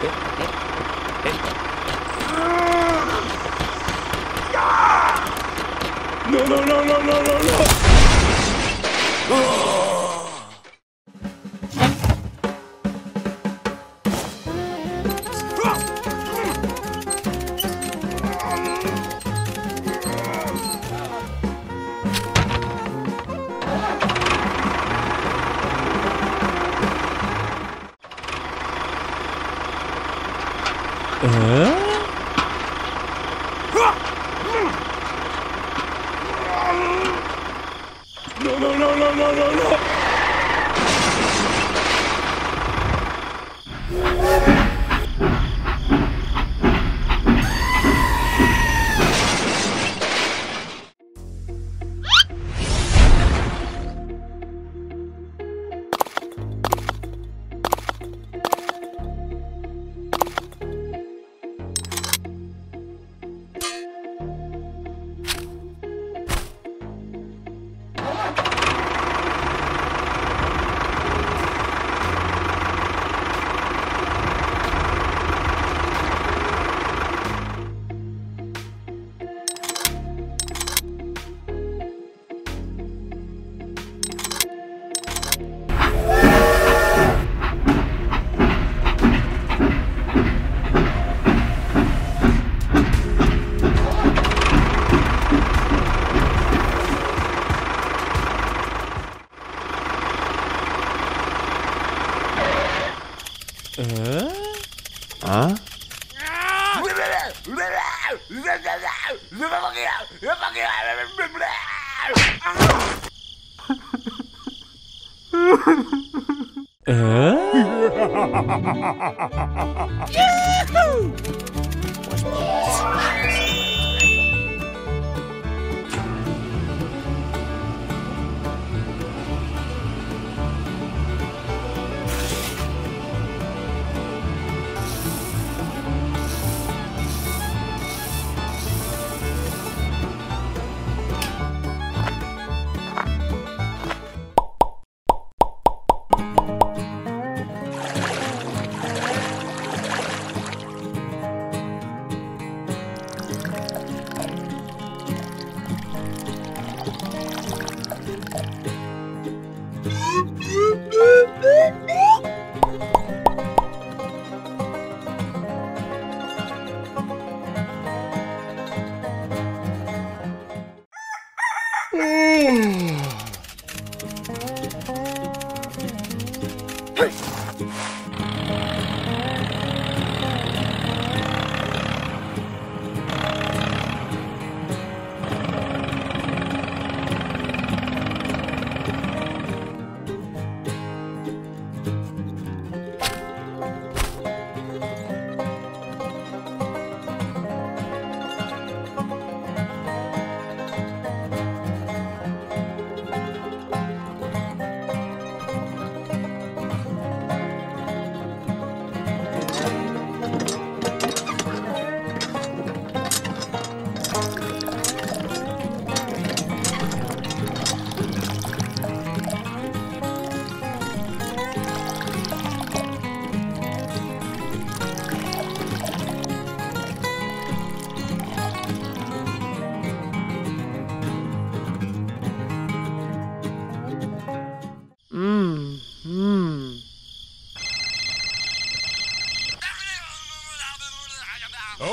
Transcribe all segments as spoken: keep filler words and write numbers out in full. No, no, no, no, no, no, no. Oh.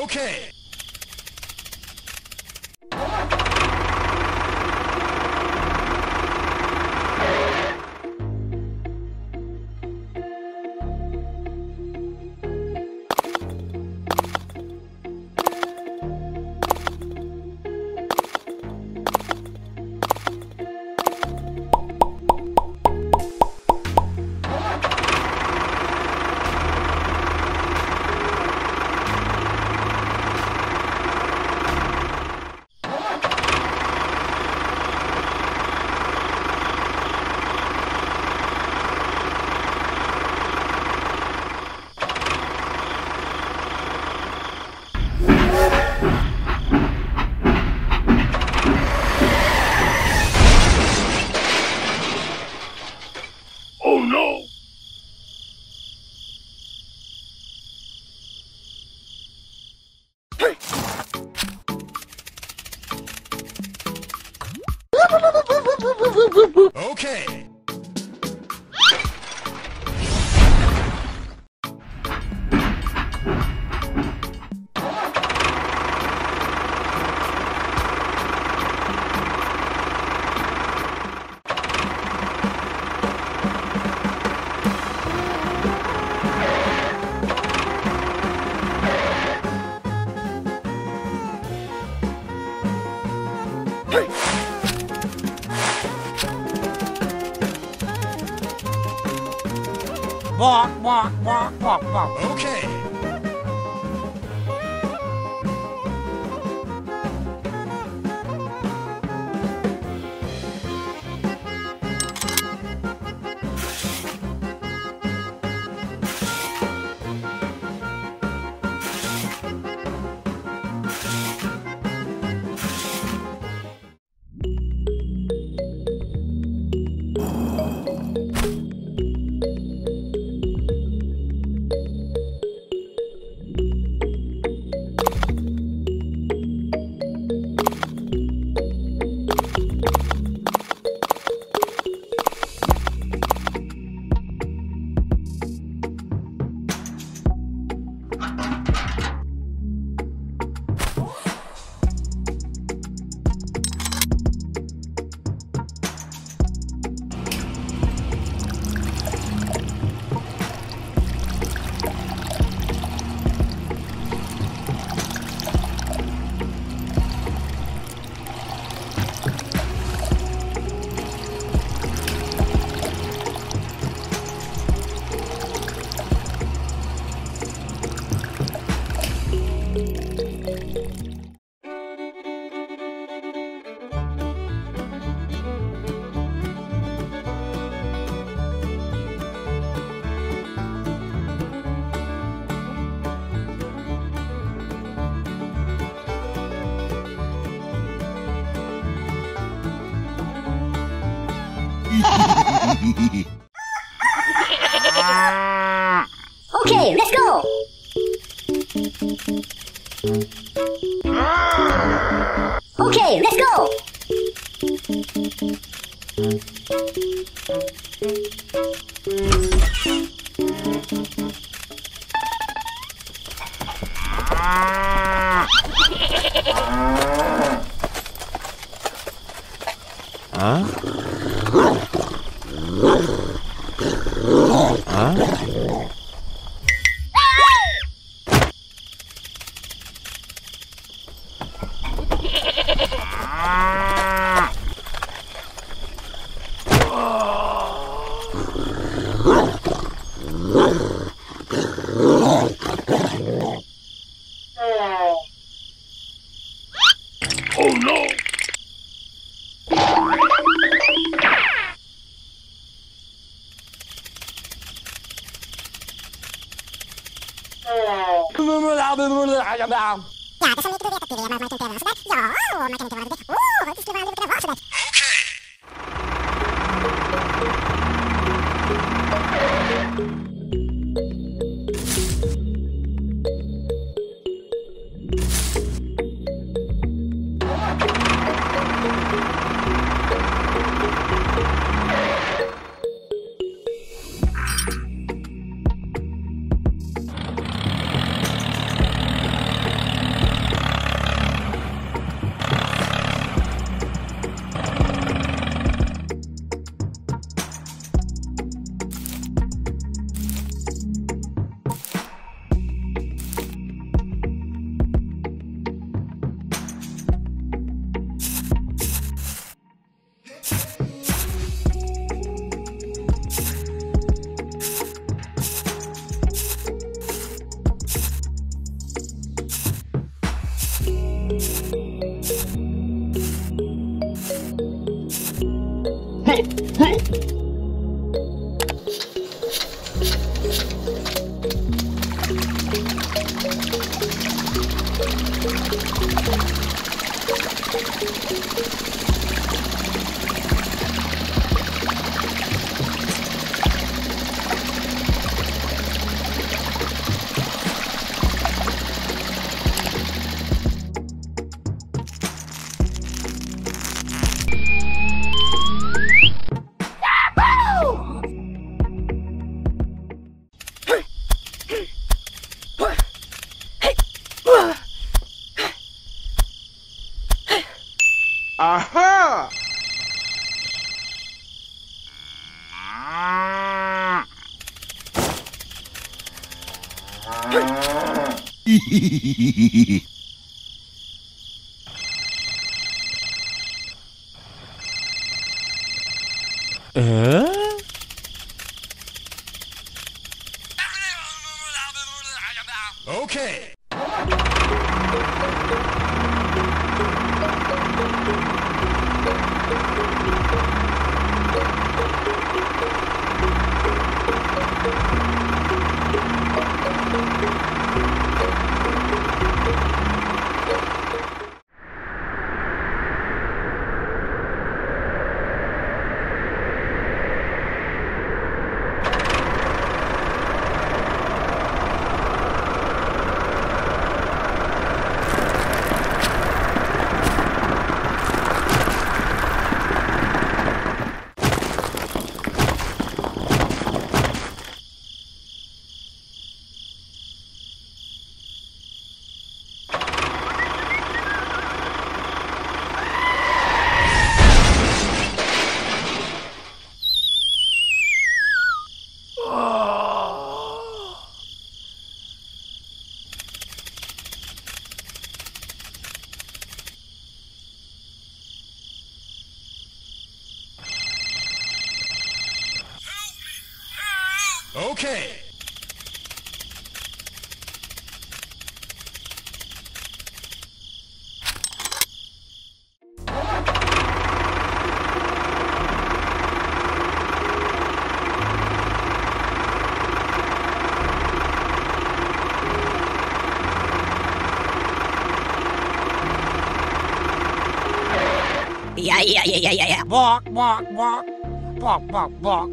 Okay. Okay. Walk, walk, walk, walk, walk. Okay. Okay, let's go. Okay, let's go. Huh? Huh? Yeah, that's a little bit of a bit Aha! uh? Okay. Okay. Yeah, yeah, yeah, yeah, yeah, yeah. Walk, walk, walk. Walk, walk, walk.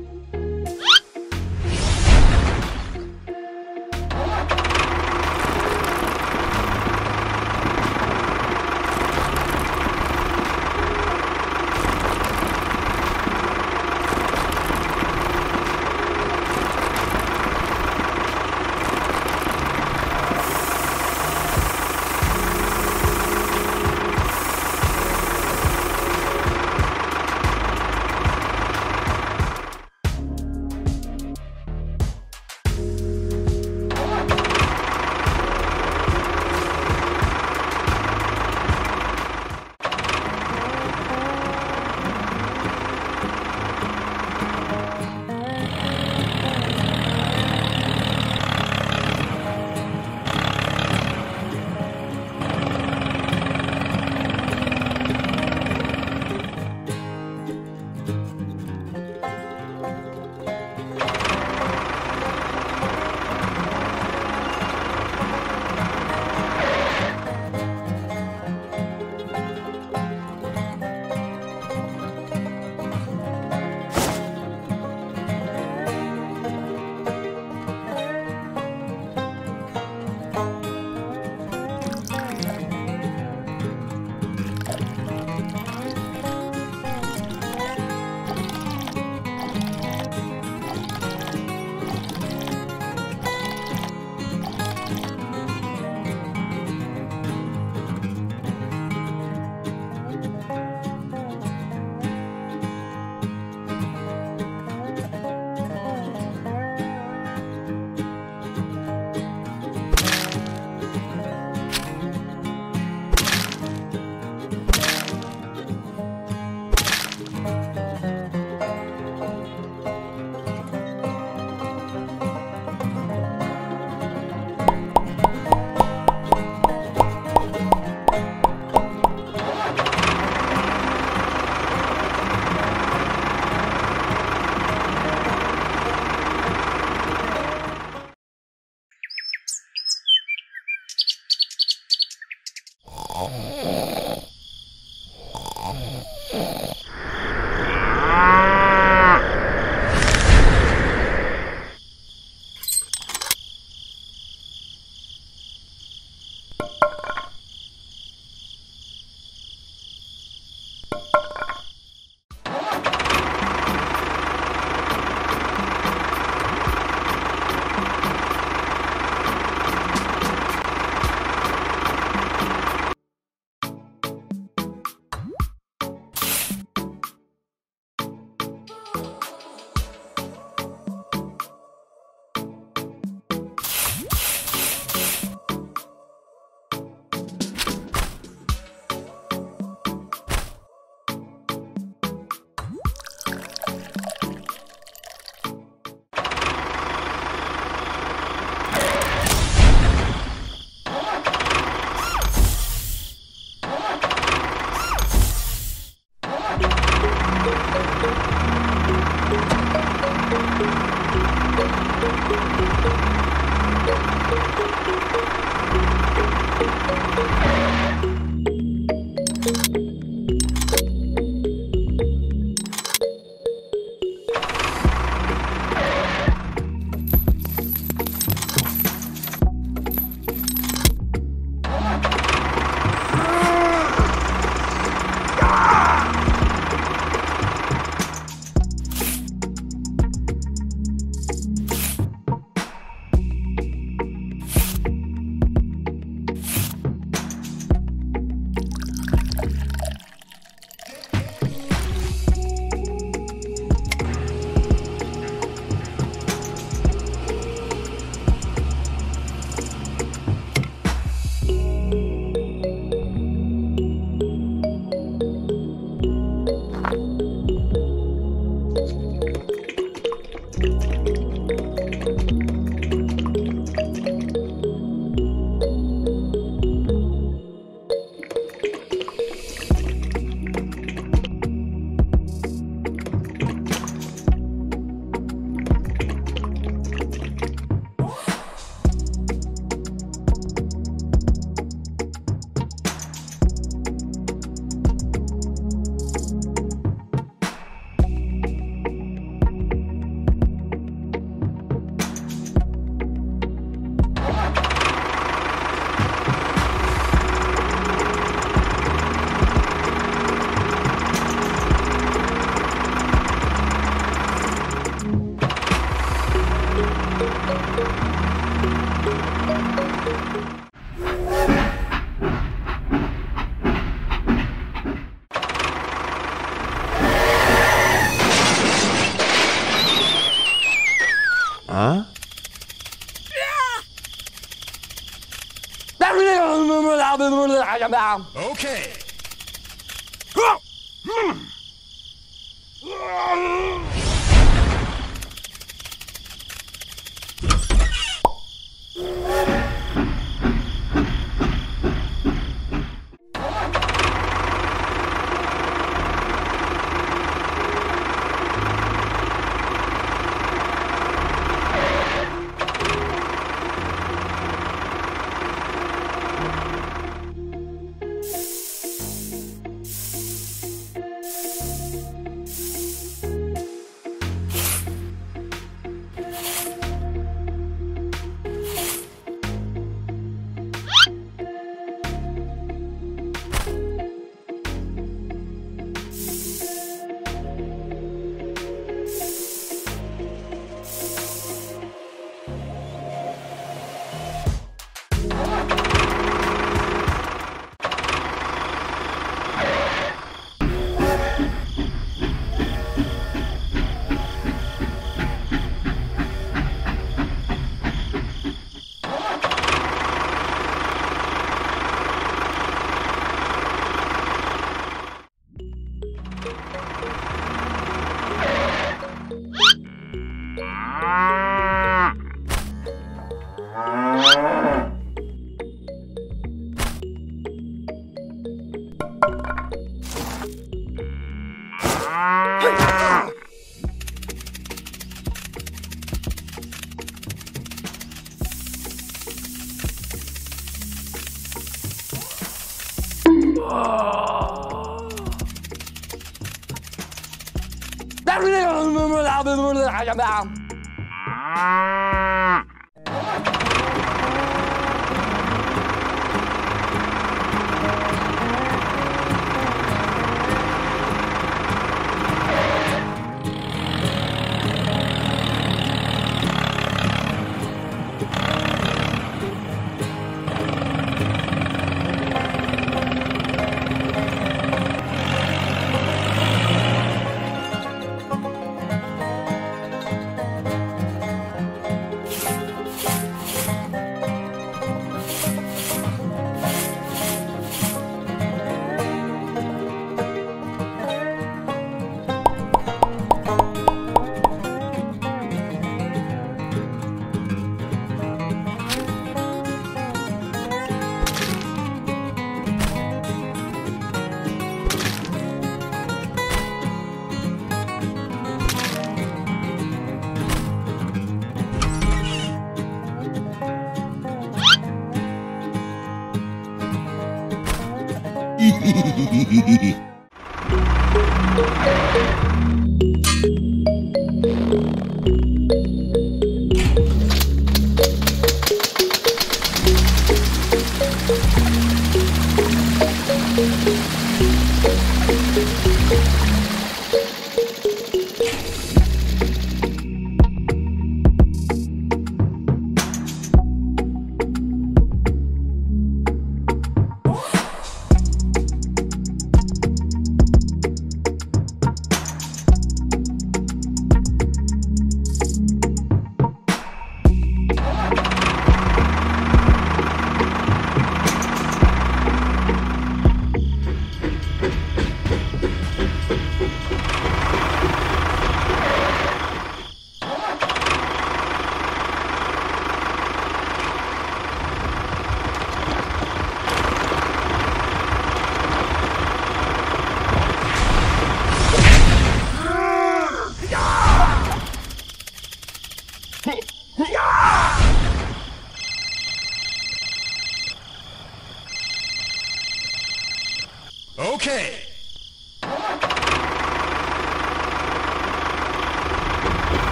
Okay. Hehehehe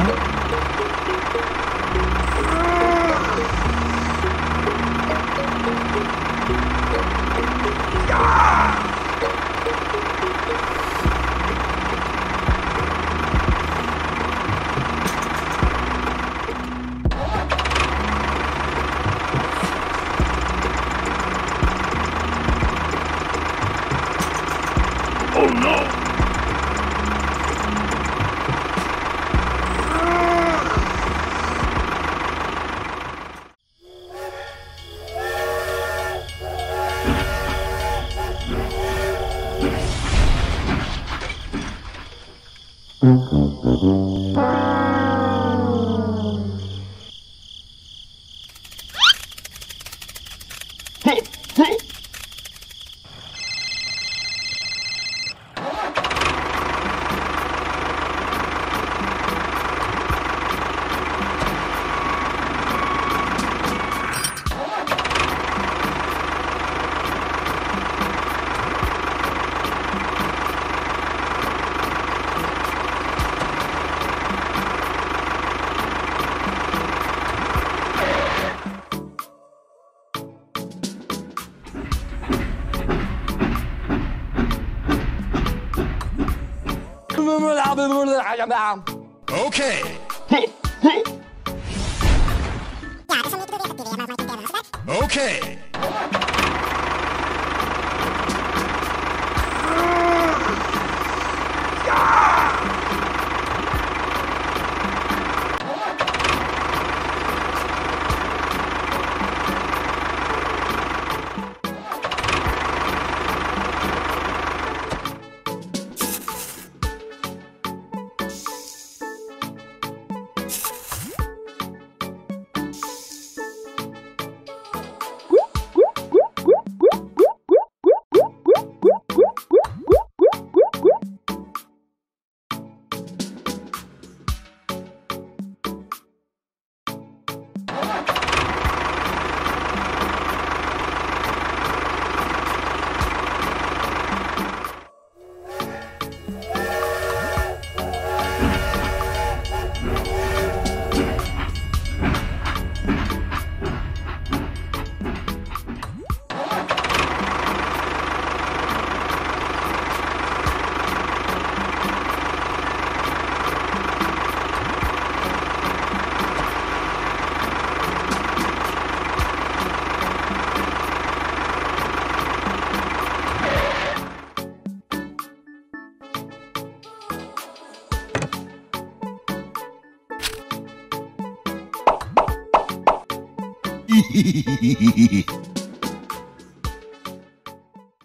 Okay. Okay. Hehehehe